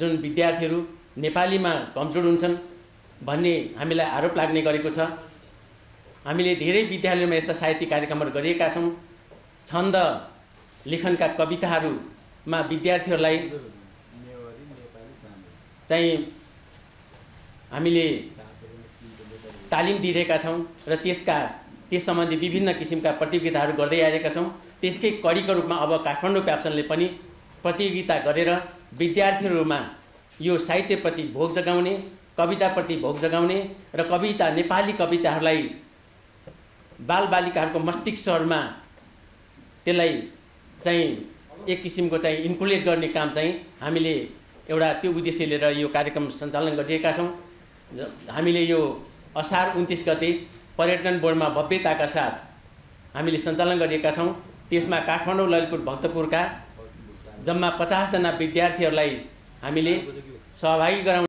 जुन विद्यार्थीहरु नेपालीमा कमजोर हुन्छन् भन्ने हामीलाई आरोप लाग्ने गरेको छ। हामीले धेरै विद्यालयमा यस्ता साहित्यिक कार्यक्रमहरु गरेका छौं। छन्द लेखनका कविताहरुमा विद्यार्थीहरुलाई चाहिँ हामीले तालिम दिइरहेका छौं र त्यस सम्बन्धी विभिन्न किसिमका प्रतियोगिताहरु गर्दै आएका छौं। त्यसकै कडीको रूपमा अब काठमाडौँ प्याब्सनले पनि प्रतियोगिता गरेर विद्यार्थीहरुमा यो साहित्यप्रति भोग जगाउने, कविताप्रति भोग जगाउने र कविता नेपाली कविताहरूलाई बालबालिकाहरुको मस्तिष्कहरुमा त्यसलाई चाहिँ एक किसिमको चाहिँ इन्कुलेट गर्ने काम चाहिँ हामीले एउटा त्यो उद्देश्य लिएर यो कार्यक्रम सञ्चालन गरिरहेका छौं। हामीले यो असार 29 गते पर्यटन बोर्डमा भव्यताका साथ हामीले सञ्चालन गरिरहेका छौं। त्यसमा काठमाडौँ, ललितपुर, भक्तपुरका जम्मा 50 जना विद्यार्थीहरूलाई हामीले सहभागी गराउने